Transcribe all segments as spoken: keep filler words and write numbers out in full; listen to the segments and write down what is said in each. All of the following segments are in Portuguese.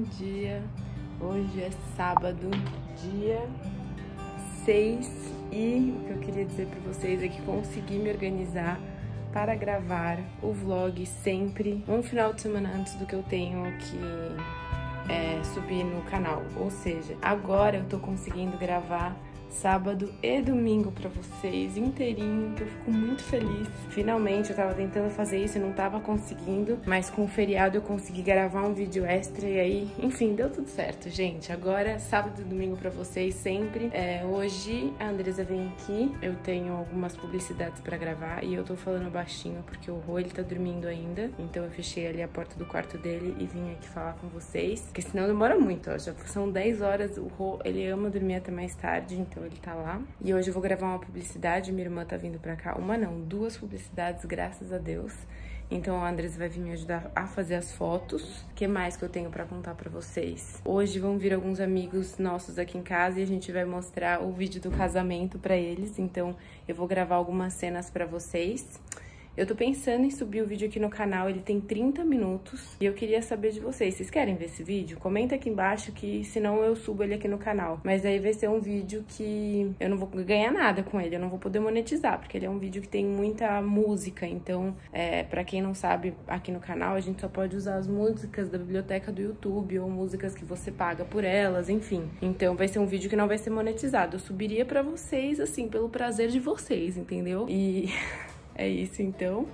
bom dia. Hoje é sábado, dia seis, e o que eu queria dizer para vocês é que consegui me organizar para gravar o vlog sempre um final de semana antes do que eu tenho que é, subir no canal. Ou seja, agora eu tô conseguindo gravar sábado e domingo pra vocês inteirinho, que eu fico muito feliz. Finalmente eu tava tentando fazer isso e não tava conseguindo, mas com o feriado eu consegui gravar um vídeo extra e aí, enfim, deu tudo certo, gente. Agora, sábado e domingo pra vocês sempre. É, hoje a Andresa vem aqui, eu tenho algumas publicidades pra gravar e eu tô falando baixinho porque o Rô, ele tá dormindo ainda, então eu fechei ali a porta do quarto dele e vim aqui falar com vocês, porque senão demora muito, ó, já são dez horas, o Rô, ele ama dormir até mais tarde, então ele tá lá. E hoje eu vou gravar uma publicidade, minha irmã tá vindo pra cá, uma não, duas publicidades, graças a Deus. Então a Andresa vai vir me ajudar a fazer as fotos. O que mais que eu tenho pra contar pra vocês? Hoje vão vir alguns amigos nossos aqui em casa e a gente vai mostrar o vídeo do casamento pra eles, então eu vou gravar algumas cenas pra vocês. Eu tô pensando em subir o vídeo aqui no canal, ele tem trinta minutos, e eu queria saber de vocês, vocês querem ver esse vídeo? Comenta aqui embaixo que senão eu subo ele aqui no canal, mas aí vai ser um vídeo que eu não vou ganhar nada com ele, eu não vou poder monetizar, porque ele é um vídeo que tem muita música, então é, pra quem não sabe, aqui no canal a gente só pode usar as músicas da biblioteca do YouTube, ou músicas que você paga por elas, enfim, então vai ser um vídeo que não vai ser monetizado, eu subiria pra vocês, assim, pelo prazer de vocês, entendeu? E... é isso, então.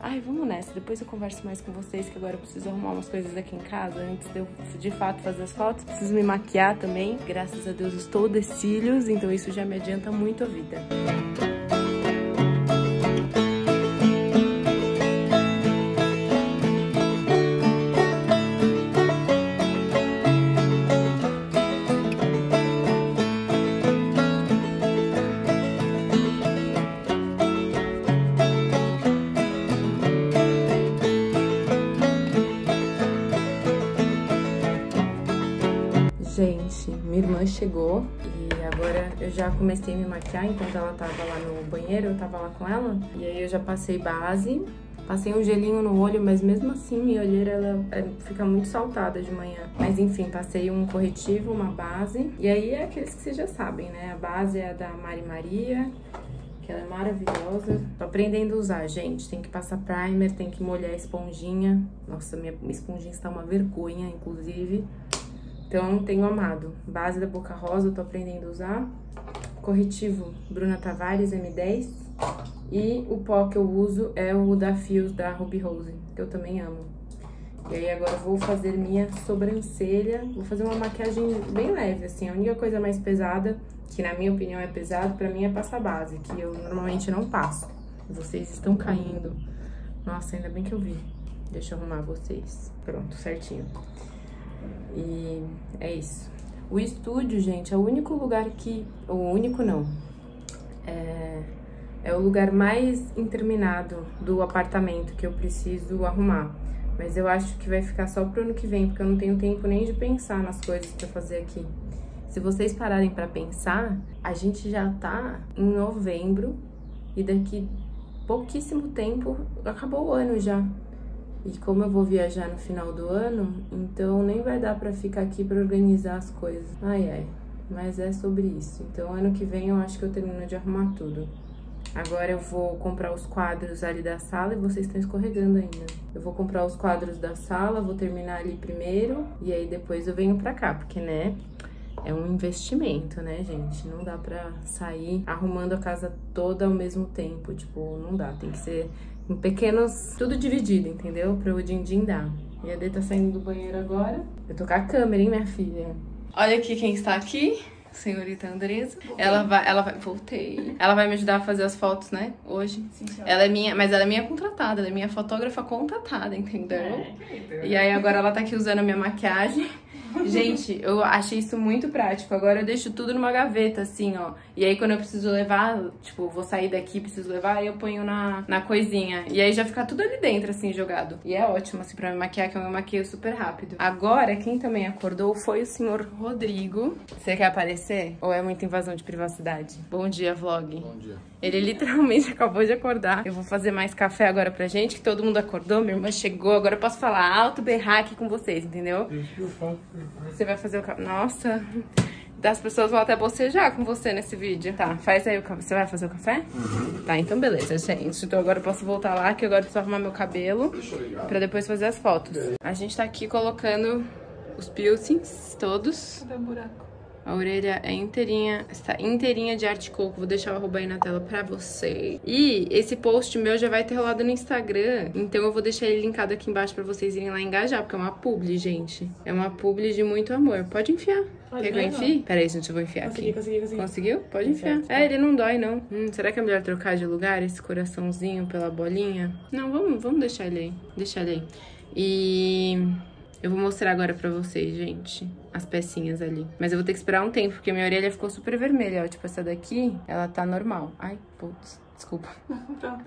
Ai, vamos nessa. Depois eu converso mais com vocês, que agora eu preciso arrumar umas coisas aqui em casa. Antes de eu, de fato, fazer as fotos, preciso me maquiar também. Graças a Deus, estou de cílios, então isso já me adianta muito a vida. Gente, minha irmã chegou e agora eu já comecei a me maquiar. Enquanto ela tava lá no banheiro, eu tava lá com ela. E aí eu já passei base, passei um gelinho no olho, mas mesmo assim minha olheira ela fica muito saltada de manhã. Mas enfim, passei um corretivo, uma base. E aí é aqueles que vocês já sabem, né? A base é a da Mari Maria, que ela é maravilhosa. Tô aprendendo a usar, gente. Tem que passar primer, tem que molhar a esponjinha. Nossa, minha esponjinha está uma vergonha, inclusive. Então, tenho amado. Base da Boca Rosa, eu tô aprendendo a usar. Corretivo, Bruna Tavares M dez. E o pó que eu uso é o da Fios, da Ruby Rose, que eu também amo. E aí, agora eu vou fazer minha sobrancelha. Vou fazer uma maquiagem bem leve, assim. A única coisa mais pesada, que na minha opinião é pesado, pra mim é passar base, que eu normalmente não passo. Vocês estão caindo. Nossa, ainda bem que eu vi. Deixa eu arrumar vocês. Pronto, certinho. E é isso. O estúdio, gente, é o único lugar que... O único não. É, é o lugar mais interminado do apartamento que eu preciso arrumar. Mas eu acho que vai ficar só pro ano que vem, porque eu não tenho tempo nem de pensar nas coisas pra fazer aqui. Se vocês pararem pra pensar, a gente já tá em novembro e daqui pouquíssimo tempo acabou o ano já. E como eu vou viajar no final do ano, então nem vai dar pra ficar aqui pra organizar as coisas. Ai, ai. Mas é sobre isso. Então ano que vem eu acho que eu termino de arrumar tudo. Agora eu vou comprar os quadros ali da sala, e vocês estão escorregando ainda. Eu vou comprar os quadros da sala, vou terminar ali primeiro, e aí depois eu venho pra cá, porque, né... é um investimento, né, gente? Não dá pra sair arrumando a casa toda ao mesmo tempo. Tipo, não dá. Tem que ser em pequenos... tudo dividido, entendeu? Pra o din-din dar. E a Dê tá saindo do banheiro agora. Eu tô com a câmera, hein, minha filha? Olha aqui quem está aqui. Senhorita Andresa. Voltei. Ela vai... Ela vai... Voltei. Ela vai me ajudar a fazer as fotos, né? Hoje. Sim, senhora. Ela é minha... Mas ela é minha contratada. Ela é minha fotógrafa contratada, entendeu? É, e aí agora ela tá aqui usando a minha maquiagem. Gente, eu achei isso muito prático. Agora eu deixo tudo numa gaveta, assim, ó. E aí quando eu preciso levar, tipo, vou sair daqui, preciso levar, aí eu ponho na, na coisinha. E aí já fica tudo ali dentro, assim, jogado. E é ótimo, assim, pra me maquiar, que eu me maquio super rápido. Agora, quem também acordou foi o senhor Rodrigo. Você quer aparecer? Ou é muita invasão de privacidade? Bom dia, vlog. Bom dia. Ele literalmente acabou de acordar. Eu vou fazer mais café agora pra gente, que todo mundo acordou, minha irmã chegou. Agora eu posso falar alto, berrar aqui com vocês, entendeu? Deixa eu falar. Você vai fazer o café. Nossa, as pessoas vão até bocejar com você nesse vídeo. Tá, faz aí o café. Você vai fazer o café? Uhum. Tá, então beleza, gente. Então agora eu posso voltar lá, que agora eu preciso arrumar meu cabelo pra depois fazer as fotos. A gente tá aqui colocando os piercings todos. Dá um buraco. A orelha é inteirinha, está inteirinha de Art Coco. Vou deixar o arroba aí na tela pra você. E esse post meu já vai ter rolado no Instagram, então eu vou deixar ele linkado aqui embaixo pra vocês irem lá engajar, porque é uma publi, gente. É uma publi de muito amor. Pode enfiar. Pode. Quer que eu enfie? Pera aí, gente, eu vou enfiar consegui, aqui. Consegui, consegui, consegui. Conseguiu? Pode enfiar. É, ele não dói, não. Hum, será que é melhor trocar de lugar esse coraçãozinho pela bolinha? Não, vamos, vamos deixar ele aí. Deixar ele aí. E... eu vou mostrar agora pra vocês, gente, as pecinhas ali. Mas eu vou ter que esperar um tempo, porque minha orelha ficou super vermelha, ó. Tipo, essa daqui, ela tá normal. Ai, putz, desculpa.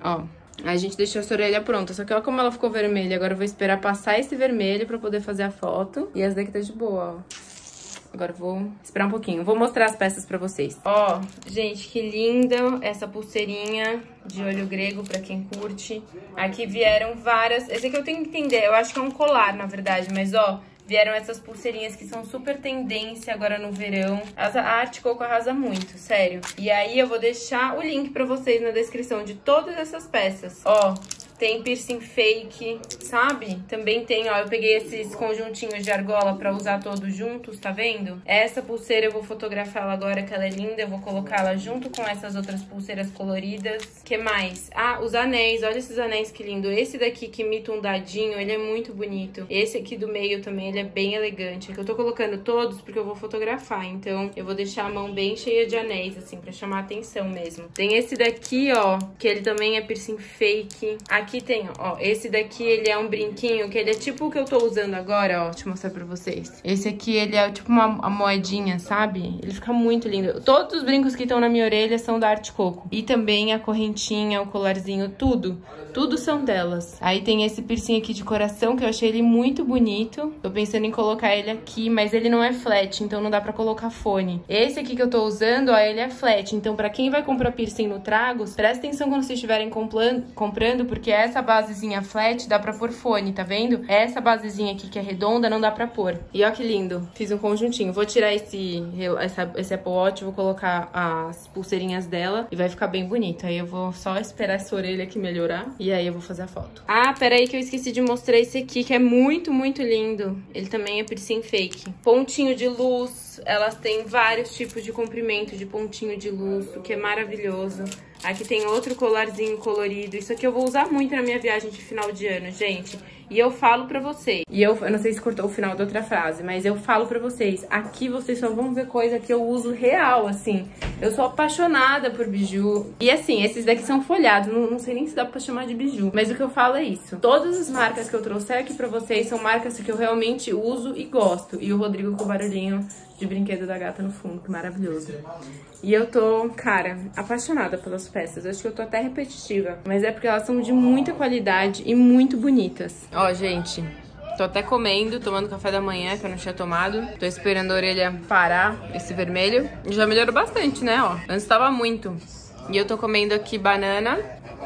Ó, a gente deixou essa orelha pronta. Só que olha como ela ficou vermelha. Agora eu vou esperar passar esse vermelho pra poder fazer a foto. E essa daqui tá de boa, ó. Agora eu vou esperar um pouquinho. Vou mostrar as peças pra vocês. Ó, gente, que linda essa pulseirinha de olho grego, pra quem curte. Aqui vieram várias... esse aqui eu tenho que entender. Eu acho que é um colar, na verdade. Mas, ó, vieram essas pulseirinhas que são super tendência agora no verão. A Art Coco arrasa muito, sério. E aí eu vou deixar o link pra vocês na descrição de todas essas peças. Ó... tem piercing fake, sabe? Também tem, ó, eu peguei esses conjuntinhos de argola pra usar todos juntos, tá vendo? Essa pulseira eu vou fotografar ela agora, que ela é linda. Eu vou colocá-la junto com essas outras pulseiras coloridas. Que mais? Ah, os anéis. Olha esses anéis, que lindo. Esse daqui que imita um dadinho, ele é muito bonito. Esse aqui do meio também, ele é bem elegante. É que eu tô colocando todos porque eu vou fotografar. Então, eu vou deixar a mão bem cheia de anéis, assim, pra chamar a atenção mesmo. Tem esse daqui, ó, que ele também é piercing fake. Aqui Aqui tem, ó, esse daqui ele é um brinquinho, que ele é tipo o que eu tô usando agora, ó, deixa eu mostrar pra vocês. Esse aqui ele é tipo uma, uma moedinha, sabe? Ele fica muito lindo. Todos os brincos que estão na minha orelha são da Art Coco. E também a correntinha, o colarzinho, tudo. Tudo são delas. Aí tem esse piercing aqui de coração, que eu achei ele muito bonito. Tô pensando em colocar ele aqui, mas ele não é flat, então não dá pra colocar fone. Esse aqui que eu tô usando, ó, ele é flat. Então pra quem vai comprar piercing no Tragos, presta atenção quando vocês estiverem comprando, porque é essa basezinha flat dá pra pôr fone, tá vendo? Essa basezinha aqui que é redonda não dá pra pôr. E ó que lindo. Fiz um conjuntinho. Vou tirar esse, essa, esse Apple Watch, vou colocar as pulseirinhas dela e vai ficar bem bonito. Aí eu vou só esperar essa orelha aqui melhorar e aí eu vou fazer a foto. Ah, peraí que eu esqueci de mostrar esse aqui, que é muito, muito lindo. Ele também é piercing fake. Pontinho de luz. Elas têm vários tipos de comprimento de pontinho de luz, o que é maravilhoso. Aqui tem outro colarzinho colorido. Isso aqui eu vou usar muito na minha viagem de final de ano, gente. E eu falo pra vocês. E eu, eu não sei se cortou o final da outra frase, mas eu falo pra vocês. Aqui vocês só vão ver coisa que eu uso real, assim. Eu sou apaixonada por biju. E assim, esses daqui são folhados. Não, não sei nem se dá pra chamar de biju. Mas o que eu falo é isso. Todas as marcas que eu trouxer aqui pra vocês são marcas que eu realmente uso e gosto. E o Rodrigo com o barulhinho de brinquedo da gata no fundo, que maravilhoso. E eu tô, cara, apaixonada pelas peças. Acho que eu tô até repetitiva, mas é porque elas são de muita qualidade e muito bonitas. Ó, gente, tô até comendo, tomando café da manhã, que eu não tinha tomado. Tô esperando a orelha parar, esse vermelho. Já melhorou bastante, né, ó. Antes tava muito. E eu tô comendo aqui banana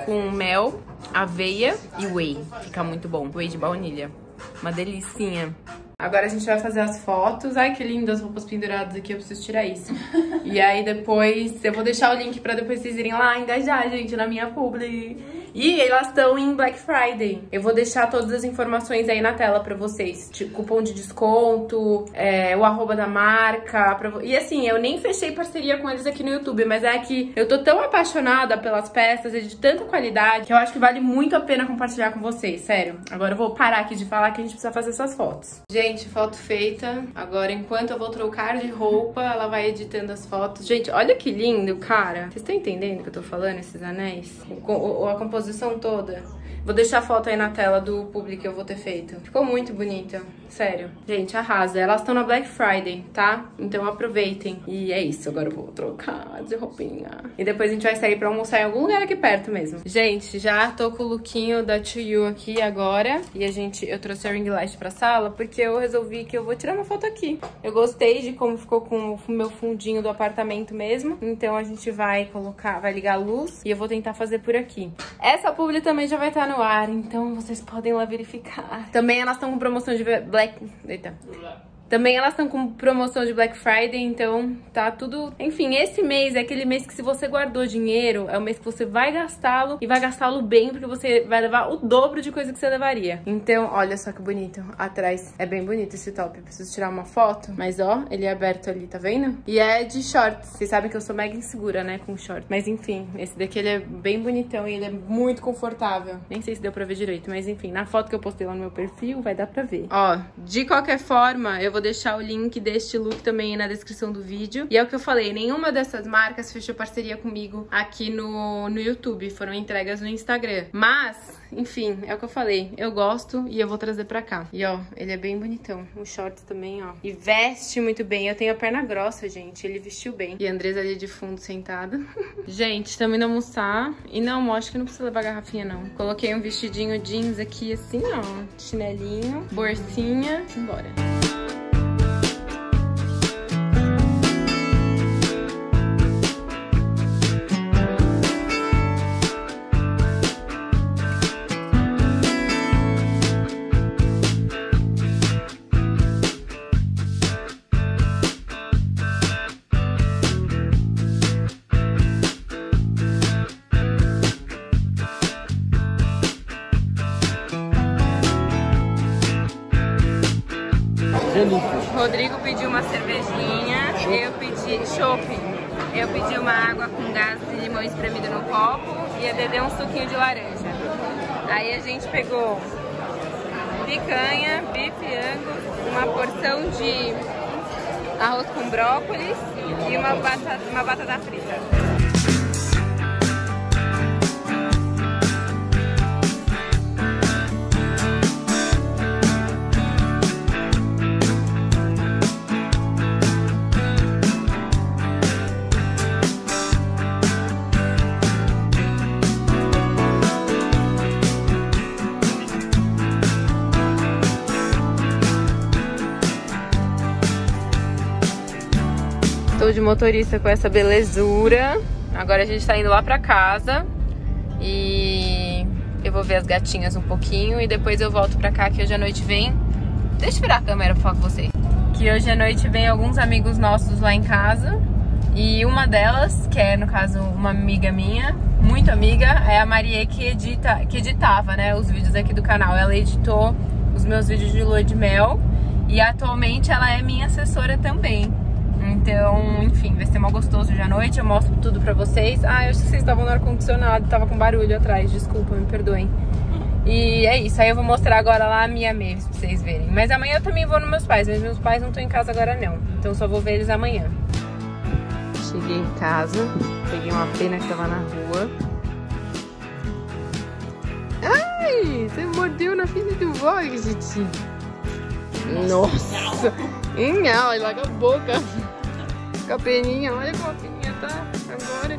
com mel, aveia e whey. Fica muito bom. Whey de baunilha. Uma delicinha. Agora a gente vai fazer as fotos. Ai, que lindo, as roupas penduradas aqui, eu preciso tirar isso. E aí depois, eu vou deixar o link pra depois vocês irem lá engajar, gente, na minha publi. E elas estão em Black Friday. Eu vou deixar todas as informações aí na tela pra vocês. Tipo, cupom de desconto, é, o arroba da marca. Pra... E assim, eu nem fechei parceria com eles aqui no YouTube, mas é que eu tô tão apaixonada pelas peças e de tanta qualidade que eu acho que vale muito a pena compartilhar com vocês, sério. Agora eu vou parar aqui de falar que a gente precisa fazer essas fotos. Gente, Gente, foto feita. Agora, enquanto eu vou trocar de roupa, ela vai editando as fotos. Gente, olha que lindo, cara. Vocês estão entendendo o que eu tô falando, esses anéis? O, o, a composição composição toda. Vou deixar a foto aí na tela do publi que eu vou ter feito. Ficou muito bonita, sério. Gente, arrasa. Elas estão na Black Friday, tá? Então aproveitem. E é isso, agora eu vou trocar de roupinha. E depois a gente vai sair pra almoçar em algum lugar aqui perto mesmo. Gente, já tô com o lookinho da dois U aqui agora. E a gente, eu trouxe a ring light pra sala porque eu resolvi que eu vou tirar uma foto aqui. Eu gostei de como ficou com o meu fundinho do apartamento mesmo. Então a gente vai colocar, vai ligar a luz e eu vou tentar fazer por aqui. Essa publi também já vai estar no ar, então vocês podem lá verificar. Também elas estão com promoção de Black... Eita. Também elas estão com promoção de Black Friday, então tá tudo... Enfim, esse mês é aquele mês que se você guardou dinheiro, é o mês que você vai gastá-lo e vai gastá-lo bem, porque você vai levar o dobro de coisa que você levaria. Então, olha só que bonito. Atrás é bem bonito esse top. Eu preciso tirar uma foto, mas ó, ele é aberto ali, tá vendo? E é de shorts. Vocês sabem que eu sou mega insegura, né, com shorts. Mas enfim, esse daqui ele é bem bonitão e ele é muito confortável. Nem sei se deu pra ver direito, mas enfim, na foto que eu postei lá no meu perfil, vai dar pra ver. Ó, de qualquer forma, eu vou Vou deixar o link deste look também na descrição do vídeo. E é o que eu falei, nenhuma dessas marcas fechou parceria comigo aqui no, no YouTube. Foram entregas no Instagram. Mas, enfim, é o que eu falei. Eu gosto e eu vou trazer pra cá. E ó, ele é bem bonitão. O shorts também, ó. E veste muito bem. Eu tenho a perna grossa, gente. Ele vestiu bem. E a Andresa ali de fundo sentada. Gente, estamos indo almoçar. E não, acho que não precisa levar garrafinha, não. Coloquei um vestidinho jeans aqui, assim, ó. Chinelinho, bolsinha. Simbora. Rodrigo pediu uma cervejinha, eu pedi shopping, eu pedi uma água com gás de limão espremido no copo e a Dedê um suquinho de laranja. Aí a gente pegou picanha, bife angus, uma porção de arroz com brócolis e uma batata, uma batata frita. De motorista com essa belezura. Agora a gente tá indo lá pra casa e eu vou ver as gatinhas um pouquinho e depois eu volto pra cá que hoje à noite vem... Deixa eu virar a câmera pra falar com vocês. Que hoje à noite vem alguns amigos nossos lá em casa e uma delas, que é no caso uma amiga minha, muito amiga, é a Marie que edita, que editava, né, os vídeos aqui do canal. Ela editou os meus vídeos de lua de mel e atualmente ela é minha assessora também. Então, enfim, vai ser mó gostoso hoje à noite. Eu mostro tudo pra vocês. Ah, eu acho que vocês estavam no ar-condicionado. Tava com barulho atrás, desculpa, me perdoem. E é isso, aí eu vou mostrar agora lá a minha Mavis pra vocês verem. Mas amanhã eu também vou nos meus pais, mas meus pais não estão em casa agora não. Então só vou ver eles amanhã. Cheguei em casa, peguei uma pena que tava na rua. Ai, você mordeu na filha do vlog, gente. Nossa, não, ele larga a boca. Com a peninha, olha como a peninha tá agora.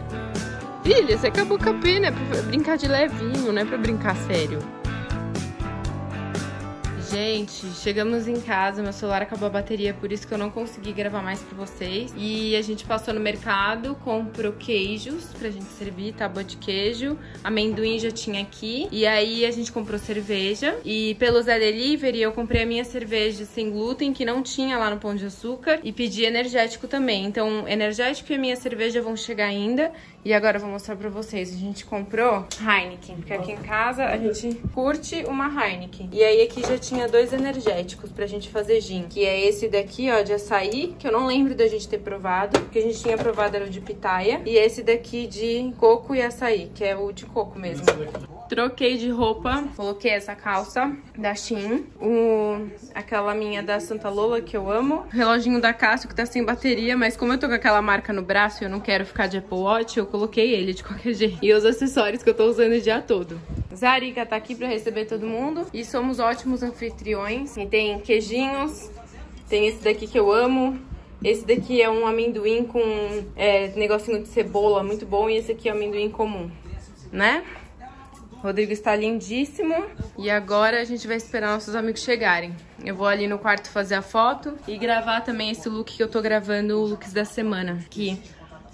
Filha, você acabou com a pena, é pra brincar de levinho, não é pra brincar sério. Gente, chegamos em casa, meu celular acabou a bateria, por isso que eu não consegui gravar mais pra vocês. E a gente passou no mercado, comprou queijos pra gente servir, tábua de queijo, amendoim já tinha aqui. E aí a gente comprou cerveja. E pelo Zé Delivery eu comprei a minha cerveja sem glúten, que não tinha lá no Pão de Açúcar. E pedi energético também. Então, energético e a minha cerveja vão chegar ainda. E agora eu vou mostrar pra vocês. A gente comprou Heineken, porque aqui em casa a gente curte uma Heineken. E aí aqui já tinha dois energéticos pra gente fazer gin, que é esse daqui, ó, de açaí, que eu não lembro da gente ter provado, porque a gente tinha provado era o de pitaia, e esse daqui de coco e açaí, que é o de coco mesmo. Troquei de roupa, coloquei essa calça da Shein, o, aquela minha da Santa Lola, que eu amo, o reloginho da Casio, que tá sem bateria, mas como eu tô com aquela marca no braço e eu não quero ficar de Apple Watch, eu coloquei ele de qualquer jeito. E os acessórios que eu tô usando o dia todo. Zarica tá aqui pra receber todo mundo. E somos ótimos anfitriões. E tem queijinhos. Tem esse daqui que eu amo. Esse daqui é um amendoim com é, negocinho de cebola, muito bom. E esse aqui é um amendoim comum, né? Rodrigo está lindíssimo. E agora a gente vai esperar nossos amigos chegarem. Eu vou ali no quarto fazer a foto e gravar também esse look que eu tô gravando, o looks da semana. Que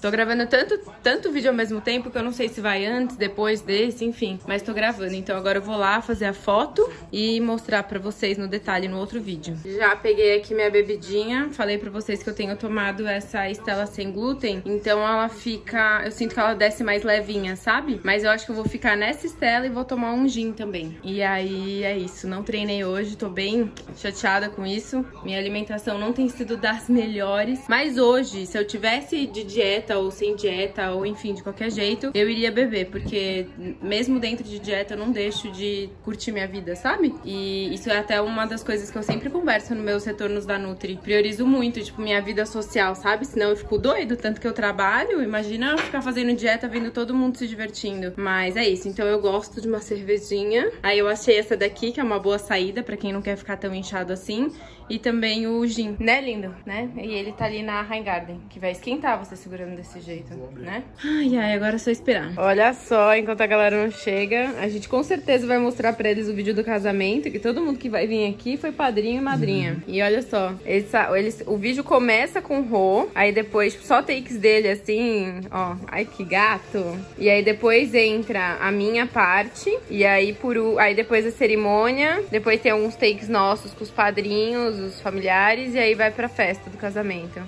tô gravando tanto, tanto vídeo ao mesmo tempo que eu não sei se vai antes, depois desse, enfim. Mas tô gravando, então agora eu vou lá fazer a foto e mostrar pra vocês no detalhe no outro vídeo. Já peguei aqui minha bebidinha. Falei pra vocês que eu tenho tomado essa Estela sem glúten. Então ela fica... eu sinto que ela desce mais levinha, sabe? Mas eu acho que eu vou ficar nessa Estela e vou tomar um gin também. E aí é isso. Não treinei hoje, tô bem chateada com isso. Minha alimentação não tem sido das melhores. Mas hoje, se eu tivesse de dieta ou sem dieta, ou enfim, de qualquer jeito, eu iria beber, porque mesmo dentro de dieta eu não deixo de curtir minha vida, sabe? E isso é até uma das coisas que eu sempre converso nos meus retornos da Nutri. Priorizo muito, tipo, minha vida social, sabe? Senão eu fico doido, tanto que eu trabalho, imagina eu ficar fazendo dieta, vendo todo mundo se divertindo. Mas é isso, então eu gosto de uma cervejinha. Aí eu achei essa daqui, que é uma boa saída pra quem não quer ficar tão inchado assim. E também o gin, né, lindo? Né? E ele tá ali na High Garden, que vai esquentar você segurando desse jeito, né? Ai, ai, agora é só esperar. Olha só, enquanto a galera não chega, a gente com certeza vai mostrar pra eles o vídeo do casamento, que todo mundo que vai vir aqui foi padrinho e madrinha. Uhum. E olha só, essa, eles, o vídeo começa com o Rô, aí depois só takes dele, assim, ó, ai que gato. E aí depois entra a minha parte, e aí, por, aí depois a cerimônia, depois tem alguns takes nossos com os padrinhos, os familiares, e aí vai pra festa do casamento.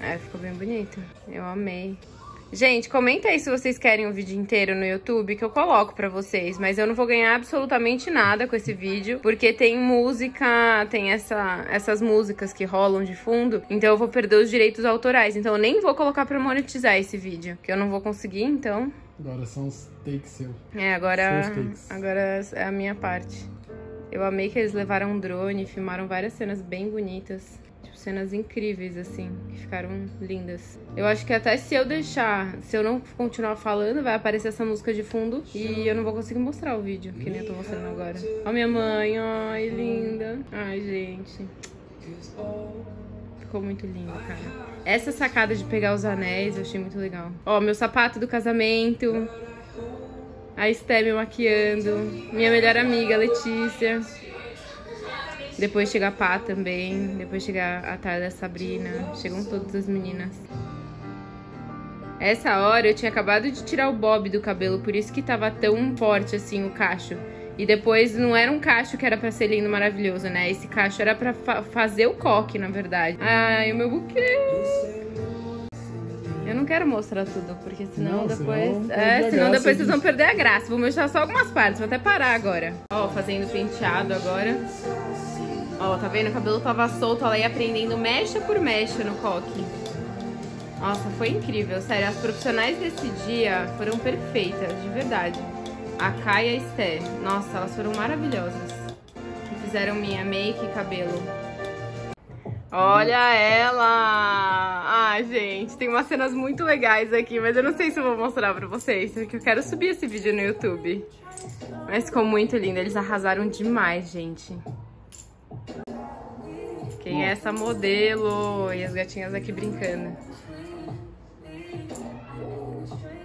É, ficou bem bonito. Eu amei. Gente, comenta aí se vocês querem o vídeo inteiro no YouTube, que eu coloco pra vocês. Mas eu não vou ganhar absolutamente nada com esse vídeo, porque tem música, tem essa, essas músicas que rolam de fundo. Então eu vou perder os direitos autorais. Então eu nem vou colocar pra monetizar esse vídeo, que eu não vou conseguir, então... Agora são os takes seus. É, agora, agora é a minha parte. Eu amei que eles levaram um drone e filmaram várias cenas bem bonitas. Cenas incríveis, assim, que ficaram lindas. Eu acho que até se eu deixar, se eu não continuar falando, vai aparecer essa música de fundo e eu não vou conseguir mostrar o vídeo, que nem eu tô mostrando agora. Ó minha mãe, ai, linda. Ai, gente. Ficou muito lindo, cara. Essa sacada de pegar os anéis eu achei muito legal. Ó, meu sapato do casamento. A Sté me maquiando. Minha melhor amiga, Letícia. Depois chega a Pá também, depois chega a Tarde da Sabrina, chegam todas as meninas. Essa hora eu tinha acabado de tirar o bob do cabelo, por isso que tava tão forte assim o cacho. E depois não era um cacho que era pra ser lindo, maravilhoso, né? Esse cacho era pra fa fazer o coque, na verdade. Ai, o meu buquê! Eu não quero mostrar tudo, porque senão não, depois... Senão, é, senão depois vocês vão perder a graça. Vou mostrar só algumas partes, vou até parar agora. Ó, fazendo penteado agora. Ó, tá vendo? O cabelo tava solto, ela ia aprendendo mecha por mecha no coque. Nossa, foi incrível, sério. As profissionais desse dia foram perfeitas, de verdade. A Kai e a Sté. Nossa, elas foram maravilhosas. Fizeram minha make e cabelo. Olha ela! Ah, gente, tem umas cenas muito legais aqui, mas eu não sei se eu vou mostrar pra vocês, porque eu quero subir esse vídeo no YouTube. Mas ficou muito lindo, eles arrasaram demais, gente. Quem é essa modelo? E as gatinhas aqui brincando.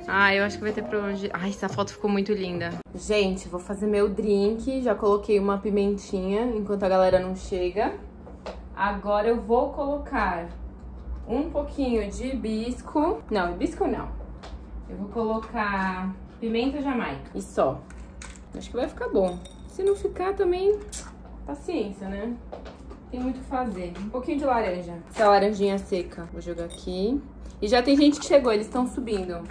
Ah, eu acho que vai ter pra onde... Ai, essa foto ficou muito linda. Gente, vou fazer meu drink. Já coloquei uma pimentinha enquanto a galera não chega. Agora eu vou colocar um pouquinho de hibisco. Não, hibisco não. Eu vou colocar pimenta jamaica. E só. Acho que vai ficar bom. Se não ficar também... Paciência, né? Tem muito o que fazer. Um pouquinho de laranja. Essa laranjinha seca. Vou jogar aqui. E já tem gente que chegou, eles estão subindo.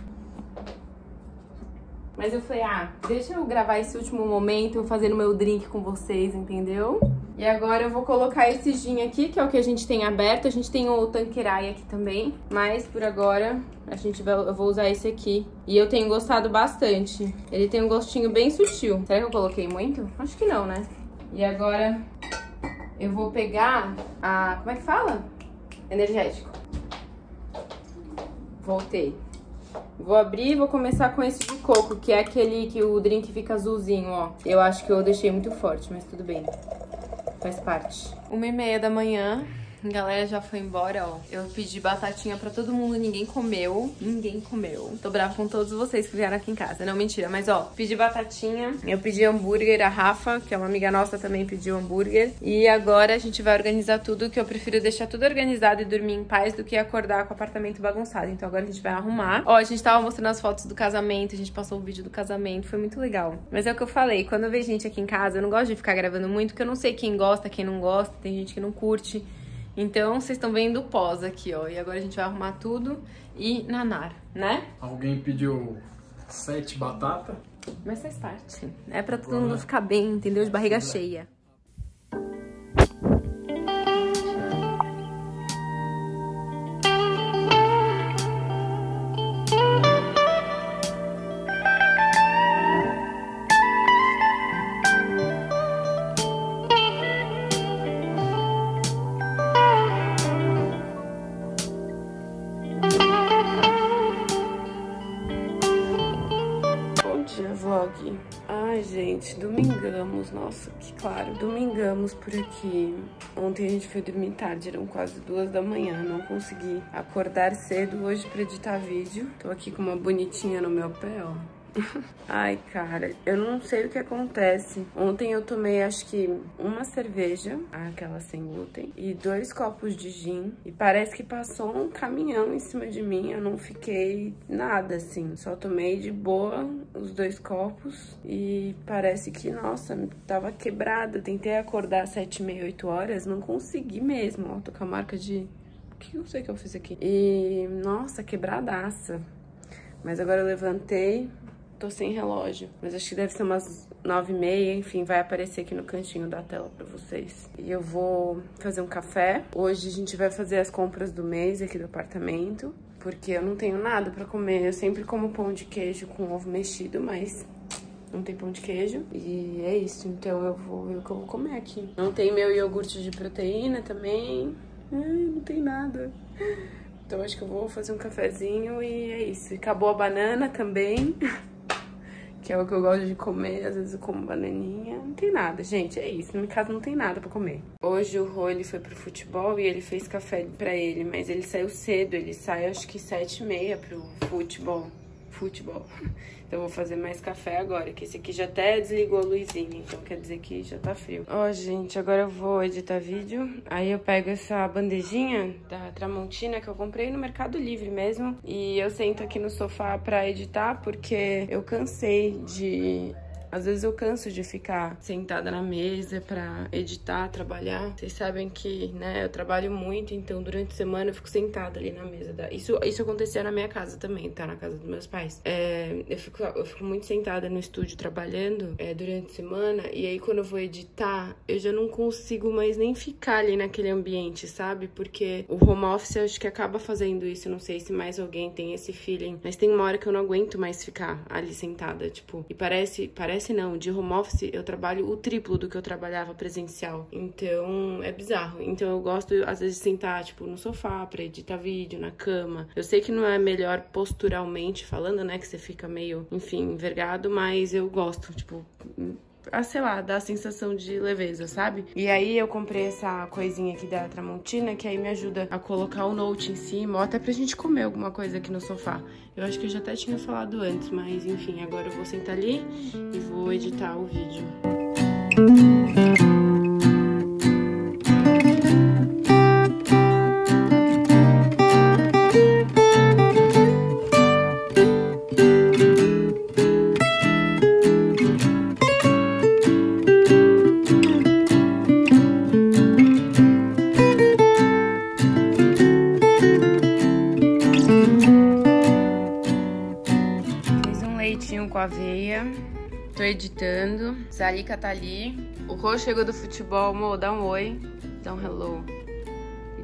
Mas eu falei, ah, deixa eu gravar esse último momento, fazendo meu drink com vocês, entendeu? E agora eu vou colocar esse gin aqui, que é o que a gente tem aberto. A gente tem o Tanqueray aqui também. Mas por agora a gente vai, eu vou usar esse aqui. E eu tenho gostado bastante. Ele tem um gostinho bem sutil. Será que eu coloquei muito? Acho que não, né? E agora eu vou pegar a... como é que fala? Energético. Voltei. Vou abrir e vou começar com esse de coco, que é aquele que o drink fica azulzinho, ó. Eu acho que eu deixei muito forte, mas tudo bem. Faz parte. Uma e meia da manhã. A galera já foi embora, ó. Eu pedi batatinha pra todo mundo, ninguém comeu. Ninguém comeu. Tô brava com todos vocês que vieram aqui em casa. Não, mentira, mas ó, pedi batatinha. Eu pedi hambúrguer, a Rafa, que é uma amiga nossa, também pediu hambúrguer. E agora a gente vai organizar tudo, que eu prefiro deixar tudo organizado e dormir em paz do que acordar com o apartamento bagunçado. Então agora a gente vai arrumar. Ó, a gente tava mostrando as fotos do casamento, a gente passou o vídeo do casamento, foi muito legal. Mas é o que eu falei, quando eu vejo gente aqui em casa, eu não gosto de ficar gravando muito, porque eu não sei quem gosta, quem não gosta, tem gente que não curte. Então, vocês estão vendo o pós aqui, ó. E agora a gente vai arrumar tudo e nanar, né? Alguém pediu sete batatas. Mas faz parte. É pra todo mundo ficar bem, entendeu? De barriga cheia. Domingamos, nossa, que claro, domingamos por aqui. Ontem a gente foi dormir tarde, eram quase duas da manhã, não consegui acordar cedo hoje pra editar vídeo. Tô aqui com uma bonitinha no meu pé, ó. Ai, cara, eu não sei o que acontece. Ontem eu tomei, acho que uma cerveja, aquela sem glúten, e dois copos de gin. E parece que passou um caminhão em cima de mim. Eu não fiquei nada, assim. Só tomei de boa os dois copos. E parece que, nossa, tava quebrada. Tentei acordar às sete e meia, oito horas. Não consegui mesmo. Ó, tô com a marca de... O que eu sei que eu fiz aqui? E, nossa, quebradaça. Mas agora eu levantei. Tô sem relógio, mas acho que deve ser umas nove e meia, enfim, vai aparecer aqui no cantinho da tela pra vocês. E eu vou fazer um café. Hoje a gente vai fazer as compras do mês aqui do apartamento, porque eu não tenho nada pra comer. Eu sempre como pão de queijo com ovo mexido, mas não tem pão de queijo. E é isso, então eu vou ver o que eu vou comer aqui. Não tem meu iogurte de proteína também. Ai, não tem nada. Então acho que eu vou fazer um cafezinho e é isso. Acabou a banana também. Que é o que eu gosto de comer, às vezes eu como bananinha. Não tem nada, gente, é isso. Na minha casa não tem nada pra comer. Hoje o Rô, ele foi pro futebol e ele fez café pra ele, mas ele saiu cedo. Ele sai, acho que sete e meia pro futebol. Futebol. Então eu vou fazer mais café agora, que esse aqui já até desligou a luzinha, então quer dizer que já tá frio. Ó, oh, gente, agora eu vou editar vídeo. Aí eu pego essa bandejinha da Tramontina que eu comprei no Mercado Livre mesmo. E eu sento aqui no sofá pra editar, porque eu cansei de... Às vezes eu canso de ficar sentada na mesa pra editar, trabalhar. Vocês sabem que, né, eu trabalho muito, então durante a semana eu fico sentada ali na mesa. Da... Isso, isso acontecia na minha casa também, tá? Na casa dos meus pais. É, eu, fico, eu fico muito sentada no estúdio trabalhando é, durante a semana, e aí quando eu vou editar, eu já não consigo mais nem ficar ali naquele ambiente, sabe? Porque o home office eu acho que acaba fazendo isso, não sei se mais alguém tem esse feeling, mas tem uma hora que eu não aguento mais ficar ali sentada, tipo, e parece... parece não, de home office eu trabalho o triplo do que eu trabalhava presencial. Então, é bizarro. Então, eu gosto, às vezes, de sentar, tipo, no sofá pra editar vídeo, na cama. Eu sei que não é melhor posturalmente falando, né? Que você fica meio, enfim, envergado, mas eu gosto, tipo... Ah, sei lá, dá a sensação de leveza, sabe? E aí eu comprei essa coisinha aqui da Tramontina, que aí me ajuda a colocar o note em cima, ou até pra gente comer alguma coisa aqui no sofá. Eu acho que eu já até tinha falado antes, mas enfim, agora eu vou sentar ali e vou editar o vídeo. Aveia, tô editando. Zalika tá ali. O Rô chegou do futebol, amor, dá um oi, dá um hello.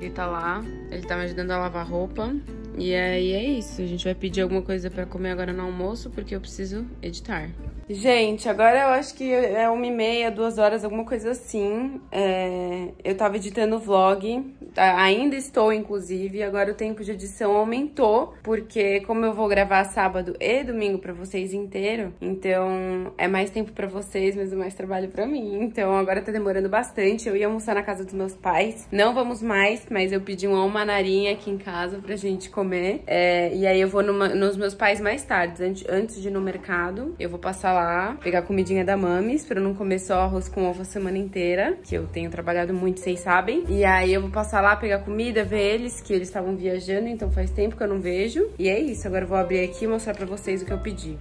Ele tá lá, ele tá me ajudando a lavar roupa. E aí é isso, a gente vai pedir alguma coisa pra comer agora no almoço, porque eu preciso editar. Gente, agora eu acho que é uma e meia, duas horas, alguma coisa assim. É... Eu tava editando o vlog ainda estou, inclusive, agora o tempo de edição aumentou, porque como eu vou gravar sábado e domingo pra vocês inteiro, então é mais tempo pra vocês, mas é mais trabalho pra mim, então agora tá demorando bastante. Eu ia almoçar na casa dos meus pais, não vamos mais, mas eu pedi uma almanarinha aqui em casa pra gente comer, é, e aí eu vou numa, nos meus pais mais tarde, antes, antes de ir no mercado, eu vou passar lá, pegar a comidinha da Mami's, pra eu não comer só arroz com ovo a semana inteira, que eu tenho trabalhado muito, vocês sabem, e aí eu vou passar lá, pegar comida, ver eles, que eles estavam viajando, então faz tempo que eu não vejo. E é isso, agora eu vou abrir aqui e mostrar pra vocês o que eu pedi.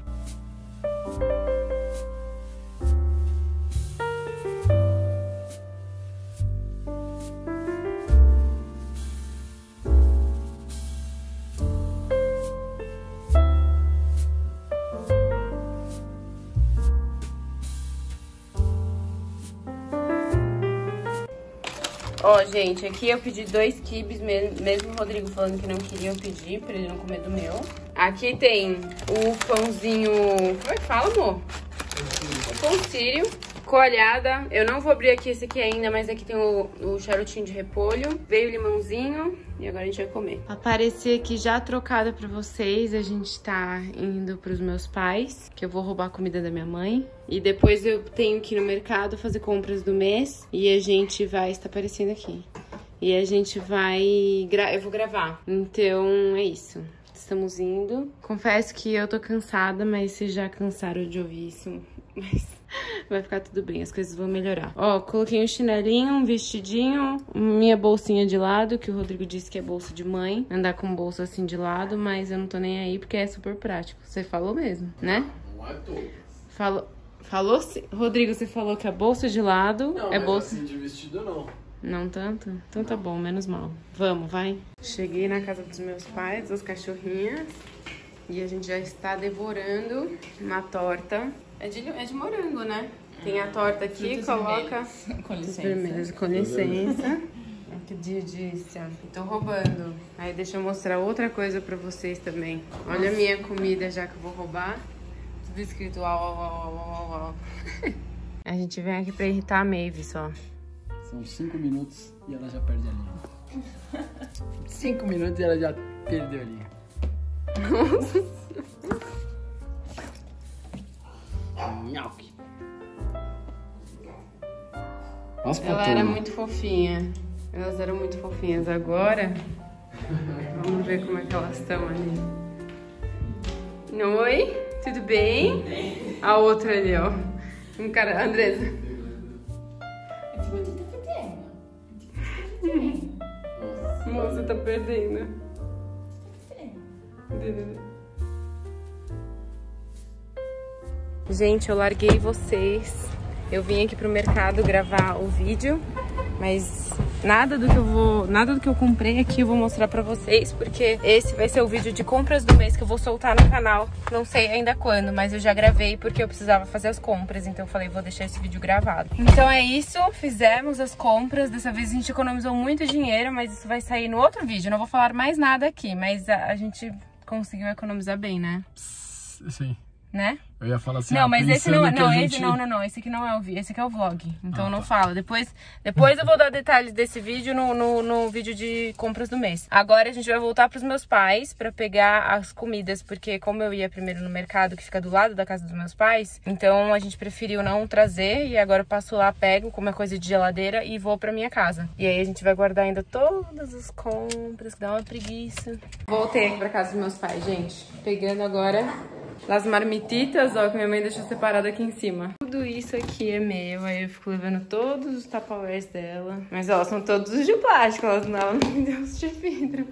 Ó, gente, aqui eu pedi dois quibes, mesmo o Rodrigo falando que não queria, eu pedi pra ele não comer do meu. Aqui tem o pãozinho... Como é que fala, amor? O pão sírio. Coalhada. Eu não vou abrir aqui esse aqui ainda, mas aqui tem o, o charutinho de repolho. Veio o limãozinho e agora a gente vai comer. Apareci aqui já trocada pra vocês. A gente tá indo pros meus pais, que eu vou roubar a comida da minha mãe. E depois eu tenho que ir no mercado fazer compras do mês. E a gente vai... Está aparecendo aqui. E a gente vai... Gra... Eu vou gravar. Então, é isso. Estamos indo. Confesso que eu tô cansada, mas vocês já cansaram de ouvir isso. Mas vai ficar tudo bem, as coisas vão melhorar. Ó, coloquei um chinelinho, um vestidinho, minha bolsinha de lado, que o Rodrigo disse que é bolsa de mãe. Andar com bolsa assim de lado, mas eu não tô nem aí porque é super prático. Você falou mesmo, né? Não é todo. Falou... Falou, Rodrigo, você falou que a bolsa de lado não, é bolsa... Não, assim de vestido não. Não tanto? Então não. Tá bom, menos mal. Vamos, vai. Cheguei na casa dos meus pais, os cachorrinhos. E a gente já está devorando uma torta. É de, é de morango, né? Tem a torta aqui, coloca... Com licença. Com licença. Que delícia. Tô roubando. Aí deixa eu mostrar outra coisa pra vocês também. Olha a minha comida já que eu vou roubar. Tudo escrito... A gente vem aqui pra irritar a Mavis, ó. São cinco minutos e ela já perde a linha. Cinco minutos e ela já perdeu a linha. Nossa. Nossa, ela era muito fofinha. Elas eram muito fofinhas. Agora, vamos ver como é que elas estão ali. Oi, tudo bem? A outra ali, ó. Um cara, Andresa. Você tá perdendo. Gente, eu larguei vocês. Eu vim aqui pro mercado gravar o vídeo, mas nada do que eu vou, nada do que eu comprei aqui eu vou mostrar pra vocês, porque esse vai ser o vídeo de compras do mês que eu vou soltar no canal. Não sei ainda quando, mas eu já gravei porque eu precisava fazer as compras, então eu falei, vou deixar esse vídeo gravado. Então é isso, fizemos as compras. Dessa vez a gente economizou muito dinheiro, mas isso vai sair no outro vídeo. Não vou falar mais nada aqui, mas a, a gente conseguiu economizar bem, né? Sim. Né? Eu ia falar assim, não, mas esse não, não, gente... esse não, não, não, esse aqui não é o vídeo, esse aqui é o vlog, então ah, não tá. Fala, depois, depois eu vou dar detalhes desse vídeo no, no, no vídeo de compras do mês. Agora a gente vai voltar pros meus pais pra pegar as comidas, porque como eu ia primeiro no mercado, que fica do lado da casa dos meus pais, então a gente preferiu não trazer, e agora eu passo lá, pego, como é coisa de geladeira, e vou pra minha casa. E aí a gente vai guardar ainda todas as compras, que dá uma preguiça. Voltei aqui pra casa dos meus pais, gente, pegando agora... As marmititas, ó, que minha mãe deixou separada aqui em cima. Tudo isso aqui é meu, aí eu fico levando todos os tapawares dela. Mas, ó, são todos os de plástico, elas não, não me deu os de vidro.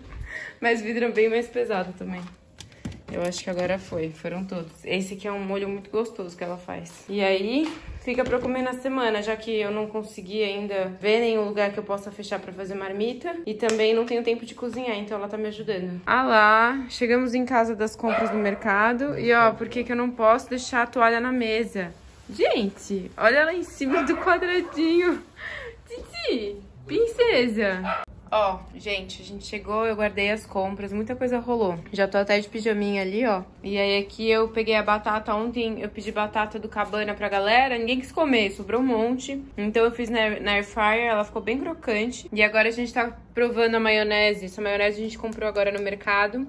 Mas vidro é bem mais pesado também. Eu acho que agora foi, foram todos. Esse aqui é um molho muito gostoso que ela faz. E aí, fica pra comer na semana, já que eu não consegui ainda ver nenhum lugar que eu possa fechar pra fazer marmita. E também não tenho tempo de cozinhar, então ela tá me ajudando. Ah lá, chegamos em casa das compras no mercado. E ó, por que que eu não posso deixar a toalha na mesa? Gente, olha lá em cima do quadradinho. Titi, princesa. Ó, gente, a gente chegou, eu guardei as compras, muita coisa rolou. Já tô até de pijaminha ali, ó. E aí aqui eu peguei a batata ontem, eu pedi batata do Cabana pra galera, ninguém quis comer, sobrou um monte. Então eu fiz na, na Air Fryer, ela ficou bem crocante. E agora a gente tá provando a maionese. Essa maionese a gente comprou agora no mercado.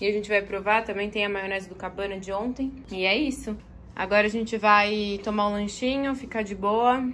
E a gente vai provar, também tem a maionese do Cabana de ontem. E é isso. Agora a gente vai tomar um lanchinho, ficar de boa.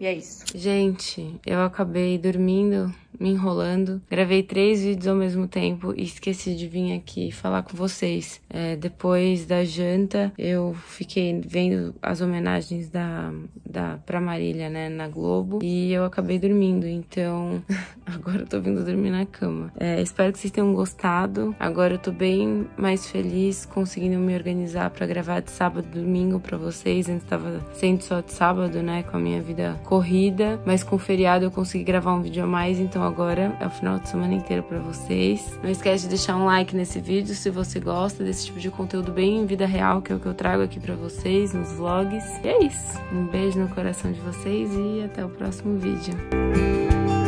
E é isso. Gente, eu acabei dormindo, me enrolando. Gravei três vídeos ao mesmo tempo e esqueci de vir aqui falar com vocês. É, depois da janta, eu fiquei vendo as homenagens da, da, pra Marília, né, na Globo. E eu acabei dormindo, então agora eu tô vindo dormir na cama. É, espero que vocês tenham gostado. Agora eu tô bem mais feliz, conseguindo me organizar pra gravar de sábado e domingo pra vocês. Antes tava sendo só de sábado, né, com a minha vida corrida, mas com o feriado eu consegui gravar um vídeo a mais, então agora é o final de semana inteiro pra vocês. Não esquece de deixar um like nesse vídeo se você gosta desse tipo de conteúdo bem em vida real, que é o que eu trago aqui pra vocês nos vlogs. E é isso. Um beijo no coração de vocês e até o próximo vídeo.